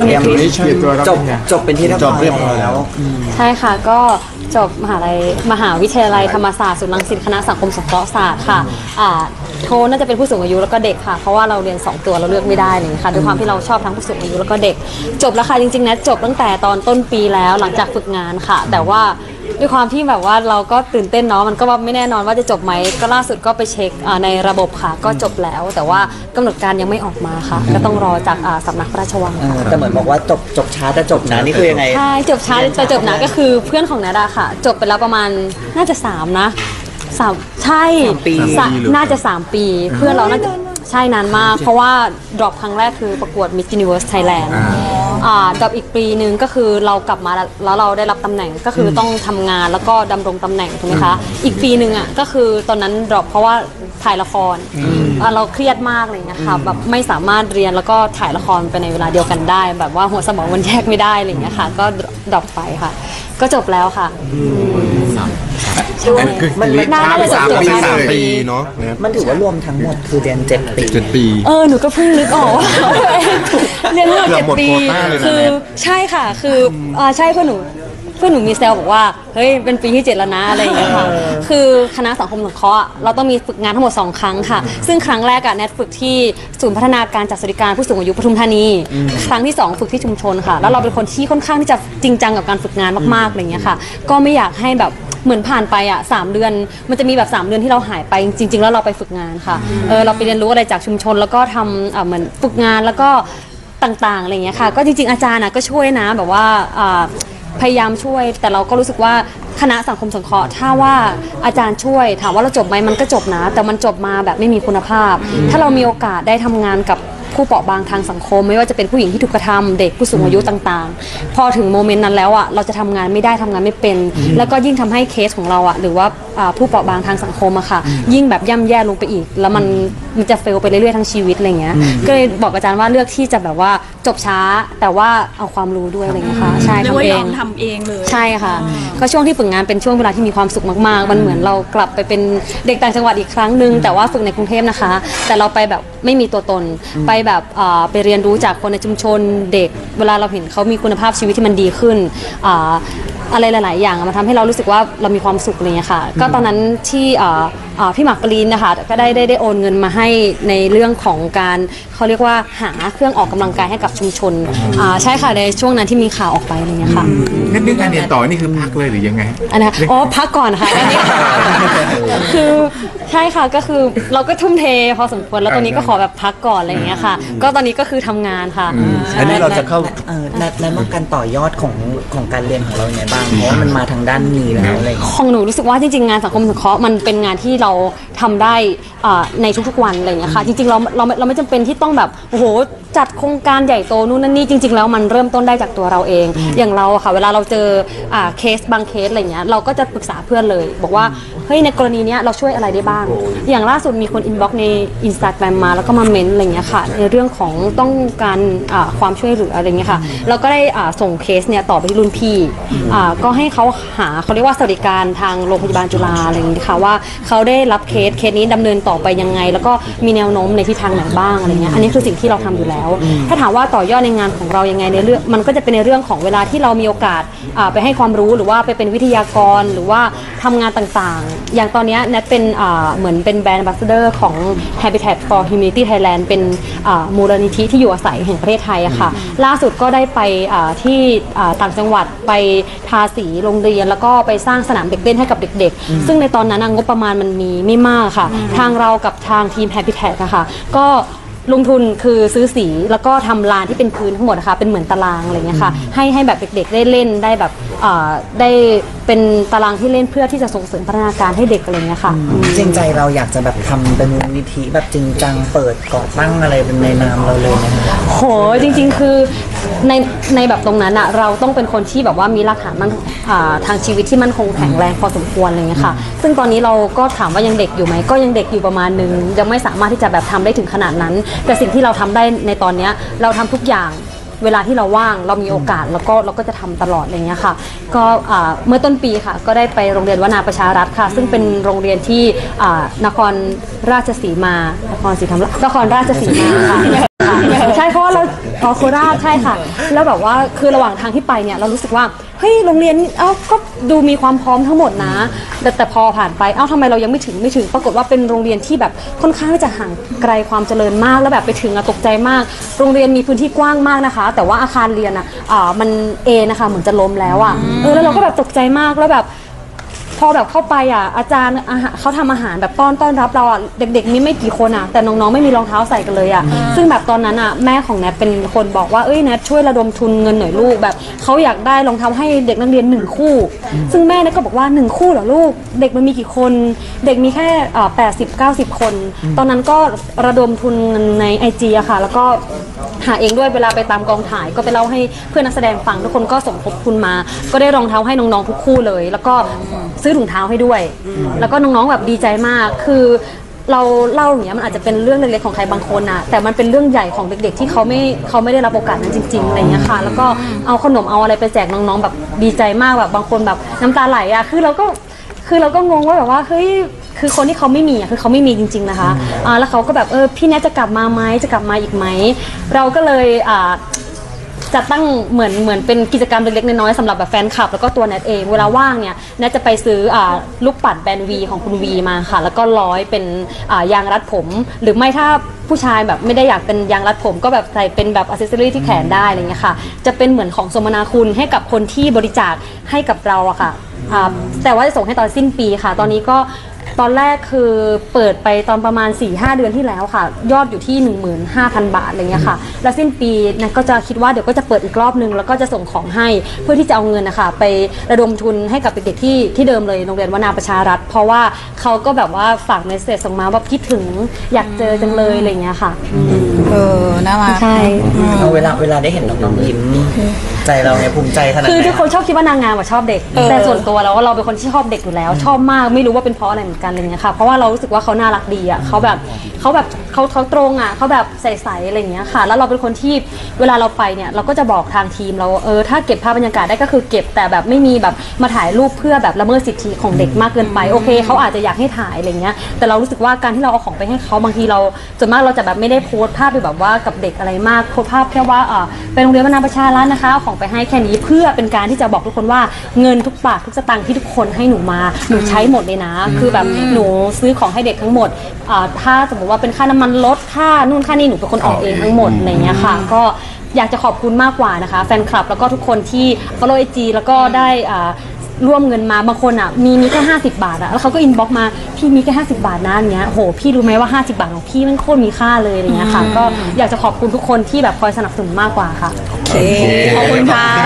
จบเป็นที่เรียบร้อยแล้วใช่ค่ะก็จบมหาวิทยาลัยธรรมศาสตร์ศูนย์รังสิตคณะสังคมสงเคราะห์ศาสตร์ค่ะโทน่าจะเป็นผู้สูงอายุแล้วก็เด็กค่ะเพราะว่าเราเรียน2ตัวเราเลือกไม่ได้เลยค่ะด้วยความที่เราชอบทั้งผู้สูงอายุแล้วก็เด็กจบแล้วค่ะจริงๆนะจบตั้งแต่ตอนต้นปีแล้วหลังจากฝึกงานค่ะแต่ว่าด้วยความที่แบบว่าเราก็ตื่นเต้นเนาะมันก็ว่าไม่แน่นอนว่าจะจบไหมก็ล่าสุดก็ไปเช็คในระบบค่ะก็จบแล้วแต่ว่ากำหนดการยังไม่ออกมาค่ะก็ต้องรอจากสำนักพระราชวังแต่เหมือนบอกว่าจบช้าแต่จบหนานี่คือยังไงใช่จบช้าแต่จบหนาก็คือเพื่อนของนาดาค่ะจบไปแล้วประมาณน่าจะ3นะ3ใช่น่าจะ3ปีเพื่อนเราน่าจะใช่นานมากเพราะว่าดรอปครั้งแรกคือประกวด Miss Universe Thailand ดรอปอีกปีนึงก็คือเรากลับมาแล้วเราได้รับตำแหน่งก็คือต้องทำงานแล้วก็ดำรงตำแหน่งถูกไหมคะอีกปีนึงอ่ะก็คือตอนนั้นดรอปเพราะว่าถ่ายละครเราเครียดมากเลยนะคะแบบไม่สามารถเรียนแล้วก็ถ่ายละครไปในเวลาเดียวกันได้แบบว่าหัวสมองมันแยกไม่ได้อะไรอย่างเงี้ยค่ะก็ดรอปไปค่ะก็จบแล้วค่ะมันน่าจะ3 ปีเนาะมันถือว่ารวมทั้งหมดคือเรียน7 ปีหนูก็เพิ่งนึกออกว่าเรียนทั้งหมด7 ปีคือใช่ค่ะคือใช่เพื่อนหนูมีเซลบอกว่าเฮ้ยเป็นปีที่7แล้วนะอะไรอย่างเงี้ยค่ะคือคณะสังคมสงเคราะห์เราต้องมีฝึกงานทั้งหมด2ครั้งค่ะซึ่งครั้งแรกอะแนทฝึกที่ศูนย์พัฒนาการจัดสวัสดิการผู้สูงอายุปทุมธานีครั้งที่2ฝึกที่ชุมชนค่ะแล้วเราเป็นคนที่ค่อนข้างที่จะจริงจังกับการฝึกงานมากๆอะไรอย่างเงี้ยค่ะก็ไม่อยากให้แบบเหมือนผ่านไปอ่ะ3 เดือนมันจะมีแบบ3 เดือนที่เราหายไปจริงๆแล้วเราไปฝึกงานค่ะเราไปเรียนรู้อะไรจากชุมชนแล้วก็ทำเหมือนฝึกงานแล้วก็ต่างๆอะไรอย่างเงี้ยค่ะก็จริงๆอาจารย์ก็ช่วยนะแบบว่าพยายามช่วยแต่เราก็รู้สึกว่าคณะสังคมสงเคราะห์ถ้าว่าอาจารย์ช่วยถามว่าเราจบไหมมันก็จบนะแต่มันจบมาแบบไม่มีคุณภาพถ้าเรามีโอกาสได้ทำงานกับผู้เปราะบางทางสังคมไม่ว่าจะเป็นผู้หญิงที่ถูกกระทำเด็กผู้สูงอายุต่างๆพอถึงโมเมนต์นั้นแล้วอ่ะเราจะทำงานไม่ได้ทำงานไม่เป็นแล้วก็ยิ่งทำให้เคสของเราอ่ะหรือว่าผู้เปราะบางทางสังคมอะค่ะยิ่งแบบย่ำแย่ลงไปอีกแล้วมันจะเฟลไปเรื่อยๆทั้งชีวิตอะไรเงี้ยก็เลยบอกอาจารย์ว่าเลือกที่จะแบบว่าจบช้าแต่ว่าเอาความรู้ด้วยอะไรเงี้ยค่ะใช่ทำเองเลยใช่ค่ะก็ช่วงที่ฝึกงานเป็นช่วงเวลาที่มีความสุขมากๆมันเหมือนเรากลับไปเป็นเด็กต่างจังหวัดอีกครั้งนึงแต่ว่าฝึกในกรุงเทพนะคะแต่เราไปแบบไม่มีตัวตนไปแบบไปเรียนรู้จากคนในชุมชนเด็กเวลาเราเห็นเขามีคุณภาพชีวิตที่มันดีขึ้นอะไรหลายๆอย่างมันทำให้เรารู้สึกว่าเรามีความสุขอะไรอย่างนี้ค่ะก็ตอนนั้นที่พี่หมากปรินนะคะก็ได้โอนเงินมาให้ในเรื่องของการเขาเรียกว่าหาเครื่องออกกำลังกายให้กับชุมชนใช่ค่ะในช่วงนั้นที่มีข่าวออกไปอะไรอย่างนี้ค่ะงั้นเรื่องการเรียนต่อนี่คือพักเลยหรือยังไงนะคะอ๋อพักก่อนค่ะคือใช่ค่ะก็คือเราก็ทุ่มเทพอสมควรแล้วตอนนี้ก็ขอแบบพักก่อนอะไรอย่างนี้ค่ะก็ตอนนี้ก็คือทำงานค่ะอันนี้เราจะเข้าและมองการต่อยอดของการเรียนของเราอย่างไรบ้างเพราะมันมาทางด้านนี้แล้วอะไรของหนูรู้สึกว่าจริงๆงานสังคมสงเคราะห์มันเป็นงานที่เราทำได้ในทุกๆวันอะไรอย่างเงี้ยค่ะจริงๆเราไม่จำเป็นที่ต้องแบบโอ้โหจัดโครงการใหญ่โตนู่นนั่นนี่จริงๆแล้วมันเริ่มต้นได้จากตัวเราเองอย่างเราค่ะเวลาเราเจอเคสบางเคสอะไรเงี้ยเราก็จะปรึกษาเพื่อนเลยบอกว่าเฮ้ยในกรณีเนี้ยเราช่วยอะไรได้บ้างอย่างล่าสุดมีคนอินบ็อกซ์ใน Instagram มาแล้วก็มาเม้นอะไรเงี้ยค่ะในเรื่องของต้องการความช่วยเหลืออะไรเงี้ยค่ะเราก็ได้ส่งเคสเนี่ยต่อไปที่รุ่นพี่ก็ให้เขาหาเขาเรียกว่าสวัสดิการทางโรงพยาบาลจุฬาอะไรอย่างนี้ค่ะว่าเขาได้รับเคสนี้ดำเนินต่อไปยังไงแล้วก็มีแนวโน้มในทิศทางไหนบ้างอะไรเงี้ยอันนี้คือสิ่งที่เราทำอยู่แล้วถ้าถามว่าต่อยอดในงานของเรายังไงในเรื่องมันก็จะเป็นในเรื่องของเวลาที่เรามีโอกาสไปให้ความรู้หรือว่าไปเป็นวิทยากรหรือว่าทำงานต่างๆอย่างตอนนี้แนทเป็นเหมือนเป็นแบรนด์บัสเดอร์ของ Habitat for Humanity Thailand เป็นมูลนิธิที่อยู่อาศัยแห่งประเทศไทยอะค่ะล่าสุดก็ได้ไปที่ต่างจังหวัดไปทาสีโรงเรียนแล้วก็ไปสร้างสนามเด็กเล่นให้กับเด็กๆซึ่งในตอนนั้นงบประมาณมันมีไม่มากค่ะทางเรากับทางทีม Habitat นะคะก็ลงทุนคือซื้อสีแล้วก็ทำลานที่เป็นพื้นทั้งหมดนะคะเป็นเหมือนตารางอะไรเงี้ยค่ะให้แบบเด็กๆได้เล่นได้แบบได้เป็นตารางที่เล่นเพื่อที่จะส่งเสริมพัฒนาการให้เด็กอะไรเงี้ยค่ะจริงใจเราอยากจะแบบทำเป็นมูลนิธิแบบจริงจังเปิดก่อตั้งอะไรเป็นในนามเราเลยนะคะโหจริงๆคือในแบบตรงนั้นอะเราต้องเป็นคนที่แบบว่ามีรากฐานมั่นทางชีวิตที่มั่นคงแข็งแรงพอสมควรอะไรเงี้ยค่ะซึ่งตอนนี้เราก็ถามว่ายังเด็กอยู่ไหมก็ยังเด็กอยู่ประมาณนึงยังไม่สามารถที่จะแบบทำได้ถึงขนาดนั้นแต่สิ่งที่เราทำได้ในตอนนี้เราทำทุกอย่างเวลาที่เราว่างเรามีโอกาสแล้วก็เราก็จะทำตลอดอะไรเงี้ยค่ะก็เมื่อต้นปีค่ะก็ได้ไปโรงเรียนวนาประชารัฐค่ะซึ่งเป็นโรงเรียนที่นครราชสีมา นครราชสีมาค่ะ ใช่เพราะว่าเราโคราชใช่ค่ะแล้วแบบว่าคือระหว่างทางที่ไปเนี่ยเรารู้สึกว่าเฮ้ยโรงเรียนเอ้าก็ดูมีความพร้อมทั้งหมดนะแต่พอผ่านไปเอ้าทำไมเรายังไม่ถึงปรากฏว่าเป็นโรงเรียนที่แบบค่อนข้างจะห่างไกลความเจริญมากแล้วแบบไปถึงอะตกใจมากโรงเรียนมีพื้นที่กว้างมากนะคะแต่ว่าอาคารเรียนอะมันเอนะคะเหมือนจะล้มแล้วอะแล้วเราก็แบบตกใจมากแล้วแบบพอแบบเข้าไปอ่ะอาจารย์เขาทำอาหารแบบต้อนรับเราอ่ะเด็กๆนี่ไม่กี่คนอ่ะแต่น้องๆไม่มีรองเท้าใส่กันเลยอ่ะซึ่งแบบตอนนั้นอ่ะแม่ของแนทเป็นคนบอกว่าเอ้ยแนทช่วยระดมทุนเงินหน่อยลูกแบบเขาอยากได้รองเท้าให้เด็กนักเรียน1คู่ซึ่งแม่ก็บอกว่า1คู่เหรอลูกเด็กมันมีกี่คนเด็กมีแค่80-90 คนตอนนั้นก็ระดมทุนใน IG อะค่ะแล้วก็หาเองด้วยเวลาไปตามกองถ่ายก็ไปเล่าให้เพื่อนนักแสดงฟังทุกคนก็สมทบทุนมาก็ได้รองเท้าให้น้องๆทุกคู่เลยแล้วก็ซื้อถุงเท้าให้ด้วยแล้วก็น้องๆแบบดีใจมากคือเราเล่าอย่างเงี้ยมันอาจจะเป็นเรื่องเล็กๆของใครบางคนนะแต่มันเป็นเรื่องใหญ่ของเด็กๆที่เขาไม่ได้รับโอกาสนั้นจริงๆอะไรเงี้ยค่ะแล้วก็เอาขนมเอาอะไรไปแจกน้องๆแบบดีใจมากแบบบางคนแบบน้ำตาไหลอ่ะคือเราก็งงว่าแบบว่าเฮ้ยคือคนที่เขาไม่มีอ่ะคือเขาไม่มีจริงๆนะคะแล้วเขาก็แบบพี่แนทจะกลับมาไหมจะกลับมาอีกไหมเราก็เลยจะตั้งเหมือนเป็นกิจกรรมเล็กๆน้อยๆสำหรับแบบแฟนคลับแล้วก็ตัวแนทเองเวลาว่างเนี่ยแนทจะไปซื้อลูกปัดแบรนด์ V ของคุณ V มาค่ะแล้วก็ร้อยเป็นยางรัดผมหรือไม่ถ้าผู้ชายแบบไม่ได้อยากเป็นยางรัดผมก็แบบใส่เป็นแบบอัซเซสซอรี่ที่แขนได้อะไรเงี้ยค่ะจะเป็นเหมือนของสมนาคุณให้กับคนที่บริจาคให้กับเราอะค่ะแต่ว่าจะส่งให้ตอนสิ้นปีค่ะตอนนี้ก็ตอนแรกคือเปิดไปตอนประมาณ 4-5 เดือนที่แล้วค่ะยอดอยู่ที่ 15,000 บาทอะไรเงี้ยค่ะแล้วสิ้นปีนะก็จะคิดว่าเดี๋ยวก็จะเปิดอีกรอบนึงแล้วก็จะส่งของให้เพื่อที่จะเอาเงินนะคะไประดมทุนให้กับเด็กๆที่เดิมเลยโรงเรียนวนาประชารัฐเพราะว่าเขาก็แบบว่าฝากเมสเสจส่งมาว่าคิดถึงอยากเจอจังเลยอะไรเงี้ยค่ะน่ารักใช่เวลาได้เห็นน้องๆยิ้มใจเราเนี่ยภูมิใจขนาดไหนคือทุกคนชอบคิดว่านางงามชอบเด็กแต่ส่วนตัวเราเป็นคนที่ชอบเด็กอยู่แล้วชอบมากไม่รู้ว่าเป็นเพราะอะไรเหมือนกันอะไรเงี้ยค่ะเพราะว่าเรารู้สึกว่าเขาน่ารักดีอ่ะเขาตรงอ่ะเขาแบบใสๆอะไรเงี้ยค่ะแล้วเราเป็นคนที่เวลาเราไปเนี่ยเราก็จะบอกทางทีมเราถ้าเก็บภาพบรรยากาศได้ก็คือเก็บแต่แบบไม่มีแบบมาถ่ายรูปเพื่อแบบละเมิดสิทธิของเด็กมากเกินไปโอเคเขาอาจจะอยากให้ถ่ายอะไรเงี้ยแต่เรารู้สึกว่าการที่เราเอาของไปให้เขาบางทีเราส่วนมากเราจะแบบไม่ได้โพสต์ภาพแบบว่ากับเด็กอะไรมากโพสต์ภาพแค่ว่าเป็นโรงเรียนวนาประชารัฐนะคะของไปให้แค่นี้เพื่อเป็นการที่จะบอกทุกคนว่าเงินทุกบาททุกสตางค์ที่ทุกคนให้หนูมาหนูใช้หมดเลยนะคือแบบหนูซื้อของให้เด็กทั้งหมดถ้าสมมติว่าเป็นค่าน้ำมันลดค่านู่นค่านี่หนูเป็นคนออกเองทั้งหมดอะไรเงี้ยค่ะก็อยากจะขอบคุณมากกว่านะคะแฟนคลับแล้วก็ทุกคนที่ follow IG แล้วก็ได้ร่วมเงินมาบางคนอ่ะมีแค่50 บาทอ่ะแล้วเขาก็อินบ็อกมาพี่มีแค่50 บาทนะอย่างเงี้ยโหพี่รู้ไหมว่า50 บาทของพี่มันโคตรมีค่าเลยอะไรเงี้ยค่ะก็อยากจะขอบคุณทุกคนที่แบบคอยสนับสนุนมากกว่าค่ะโอเคขอบคุณค่ะ